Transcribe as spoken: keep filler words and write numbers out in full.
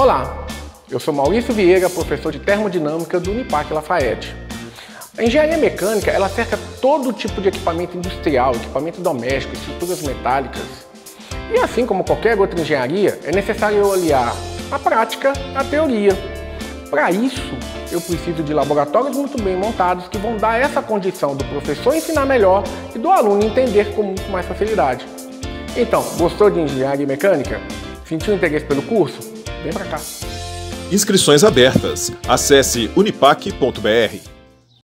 Olá, eu sou Maurício Vieira, professor de termodinâmica do Unipac Lafaiete. A engenharia mecânica, ela cerca todo tipo de equipamento industrial, equipamento doméstico, estruturas metálicas. E assim como qualquer outra engenharia, é necessário olhar a prática, a teoria. Para isso, eu preciso de laboratórios muito bem montados que vão dar essa condição do professor ensinar melhor e do aluno entender com muito mais facilidade. Então, gostou de engenharia mecânica? Sentiu interesse pelo curso? Vem pra cá! Inscrições abertas. Acesse unipac ponto br.